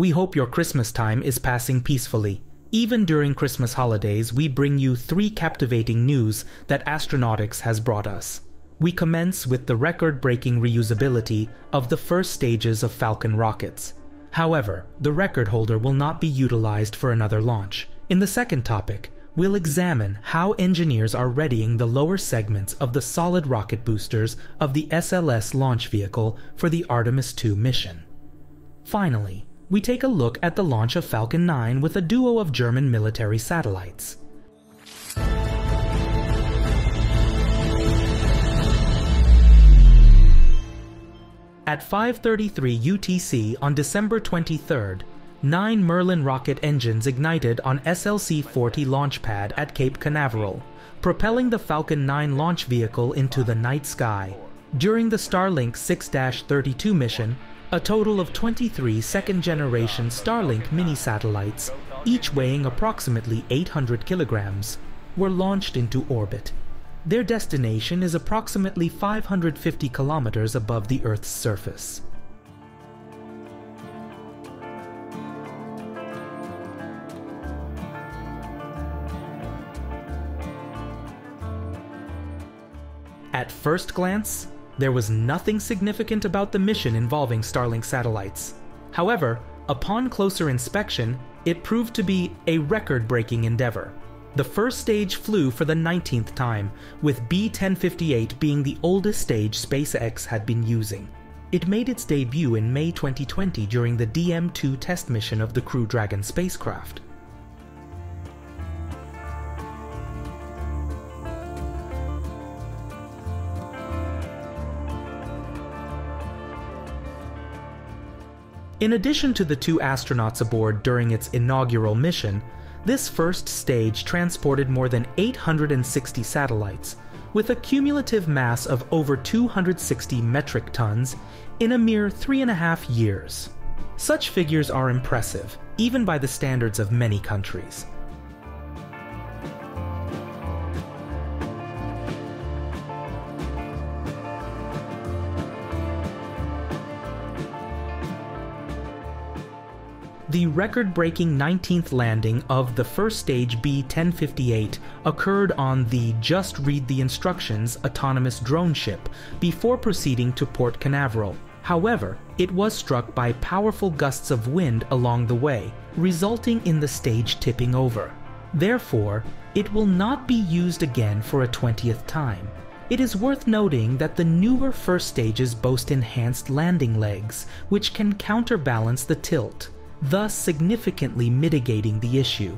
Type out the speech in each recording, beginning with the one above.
We hope your Christmas time is passing peacefully. Even during Christmas holidays, we bring you three captivating news that astronautics has brought us. We commence with the record-breaking reusability of the first stages of Falcon rockets. However, the record holder will not be utilized for another launch. In the second topic, we'll examine how engineers are readying the lower segments of the solid rocket boosters of the SLS launch vehicle for the Artemis II mission. Finally, we take a look at the launch of Falcon 9 with a duo of German military satellites. At 5:33 UTC on December 23rd, 9 Merlin rocket engines ignited on SLC-40 launch pad at Cape Canaveral, propelling the Falcon 9 launch vehicle into the night sky. During the Starlink 6-32 mission, a total of 23 second-generation Starlink mini-satellites, each weighing approximately 800 kilograms, were launched into orbit. Their destination is approximately 550 kilometers above the Earth's surface. At first glance, there was nothing significant about the mission involving Starlink satellites. However, upon closer inspection, it proved to be a record-breaking endeavor. The first stage flew for the 19th time, with B-1058 being the oldest stage SpaceX had been using. It made its debut in May 2020 during the DM2 test mission of the Crew Dragon spacecraft. In addition to the two astronauts aboard during its inaugural mission, this first stage transported more than 860 satellites, with a cumulative mass of over 260 metric tons in a mere 3.5 years. Such figures are impressive, even by the standards of many countries. The record-breaking 19th landing of the first stage B-1058 occurred on the Just Read the Instructions autonomous drone ship before proceeding to Port Canaveral. However, it was struck by powerful gusts of wind along the way, resulting in the stage tipping over. Therefore, it will not be used again for a 20th time. It is worth noting that the newer first stages boast enhanced landing legs, which can counterbalance the tilt, thus significantly mitigating the issue.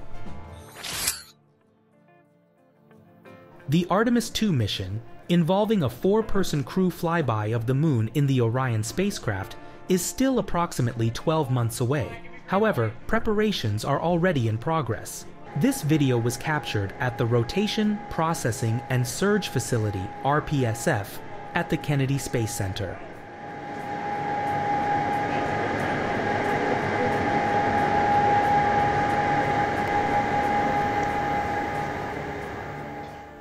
The Artemis II mission, involving a 4-person crew flyby of the moon in the Orion spacecraft, is still approximately 12 months away. However, preparations are already in progress. This video was captured at the Rotation, Processing, and Surge Facility, RPSF, at the Kennedy Space Center.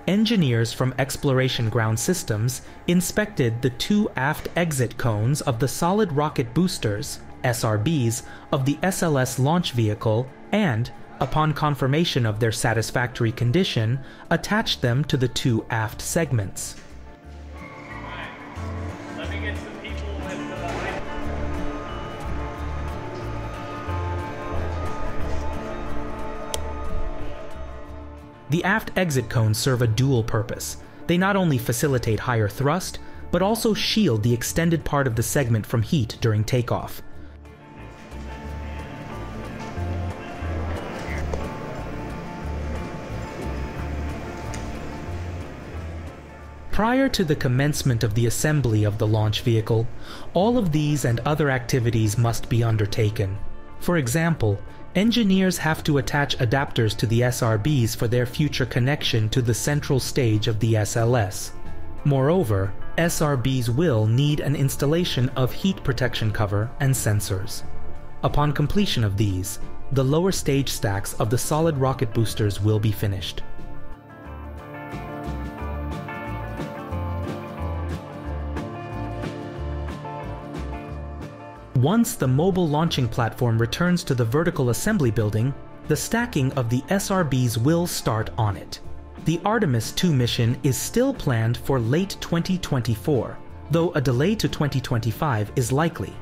Engineers from Exploration Ground Systems inspected the two aft exit cones of the solid rocket boosters, SRBs, of the SLS launch vehicle and, upon confirmation of their satisfactory condition, attached them to the two aft segments. The aft exit cones serve a dual purpose. They not only facilitate higher thrust, but also shield the extended part of the segment from heat during takeoff. Prior to the commencement of the assembly of the launch vehicle, all of these and other activities must be undertaken. For example, engineers have to attach adapters to the SRBs for their future connection to the central stage of the SLS. Moreover, SRBs will need an installation of heat protection cover and sensors. Upon completion of these, the lower stage stacks of the solid rocket boosters will be finished. Once the mobile launching platform returns to the vertical assembly building, the stacking of the SRBs will start on it. The Artemis II mission is still planned for late 2024, though a delay to 2025 is likely.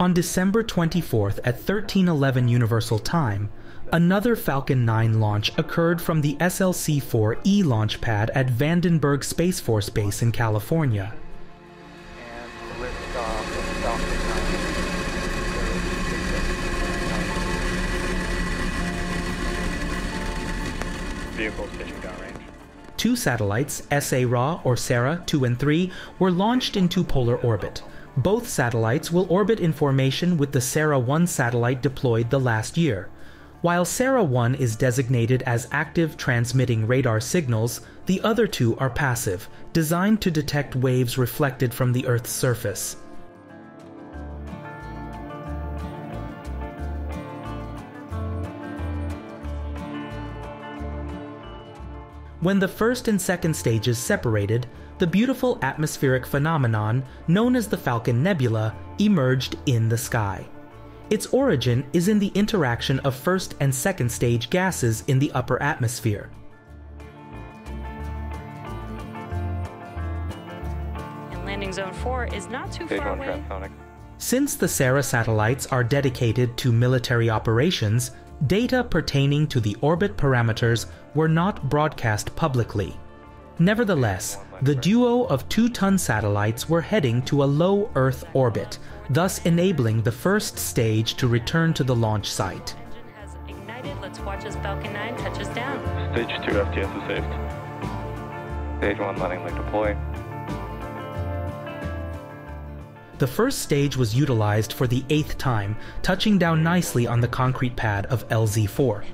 On December 24th at 13:11 Universal Time, another Falcon 9 launch occurred from the SLC-4E launch pad at Vandenberg Space Force Base in California. And liftoff of Falcon 9. Vehicles pitching downrange. Two satellites, SARah or SARah 2 and 3, were launched into polar orbit. Both satellites will orbit in formation with the SARah 1 satellite deployed the last year. While SARah 1 is designated as active transmitting radar signals, the other two are passive, designed to detect waves reflected from the Earth's surface. When the first and second stages separated, the beautiful atmospheric phenomenon known as the Falcon Nebula emerged in the sky. Its origin is in the interaction of first and second stage gases in the upper atmosphere. And landing zone 4 is not too far away. Since the SARah satellites are dedicated to military operations, data pertaining to the orbit parameters were not broadcast publicly. Nevertheless, the duo of two-ton satellites were heading to a low Earth orbit, thus enabling the first stage to return to the launch site. Engine has ignited. Let's watch as Falcon 9 touches down. Stage 2 FTS is saved. Stage 1 landing leg deploy. The first stage was utilized for the 8th time, touching down nicely on the concrete pad of LZ-4.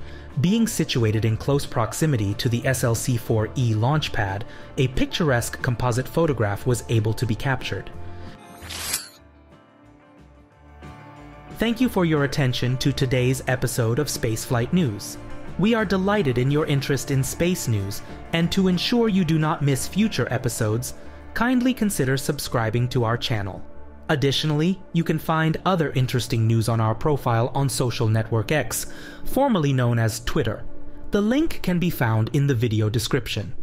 Being situated in close proximity to the SLC-4E launch pad, a picturesque composite photograph was able to be captured. Thank you for your attention to today's episode of Spaceflight News. We are delighted in your interest in space news, and to ensure you do not miss future episodes, kindly consider subscribing to our channel. Additionally, you can find other interesting news on our profile on social network X, formerly known as Twitter. The link can be found in the video description.